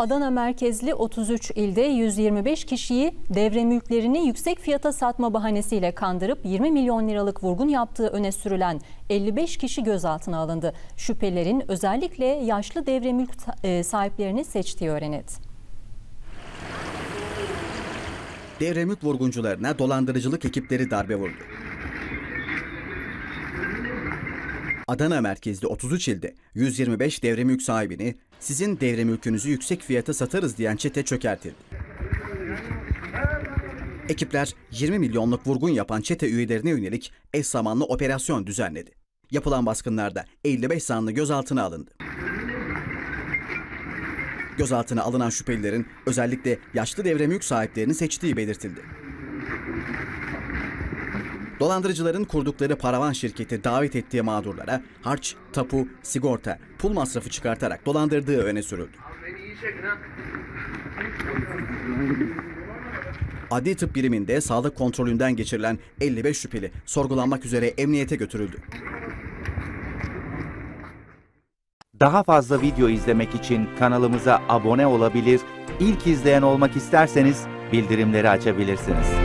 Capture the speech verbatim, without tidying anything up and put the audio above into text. Adana merkezli otuz üç ilde yüz yirmi beş kişiyi devre mülklerini yüksek fiyata satma bahanesiyle kandırıp yirmi milyon liralık vurgun yaptığı öne sürülen elli beş kişi gözaltına alındı. Şüphelilerin özellikle yaşlı devre mülk sahiplerini seçtiği öğrenildi. Devre mülk vurguncularına dolandırıcılık ekipleri darbe vurdu. Adana merkezli otuz üç ilde yüz yirmi beş devre mülk sahibini sizin devre mülkünüzü yüksek fiyata satarız diyen çete çökertildi. Ekipler yirmi milyonluk vurgun yapan çete üyelerine yönelik eş zamanlı operasyon düzenledi. Yapılan baskınlarda elli beş zanlı gözaltına alındı. Gözaltına alınan şüphelilerin özellikle yaşlı devre mülk sahiplerini seçtiği belirtildi. Dolandırıcıların kurdukları paravan şirketi davet ettiği mağdurlara harç, tapu, sigorta, pul masrafı çıkartarak dolandırdığı öne sürüldü. Adli tıp biriminde sağlık kontrolünden geçirilen elli beş şüpheli sorgulanmak üzere emniyete götürüldü. Daha fazla video izlemek için kanalımıza abone olabilir, ilk izleyen olmak isterseniz bildirimleri açabilirsiniz.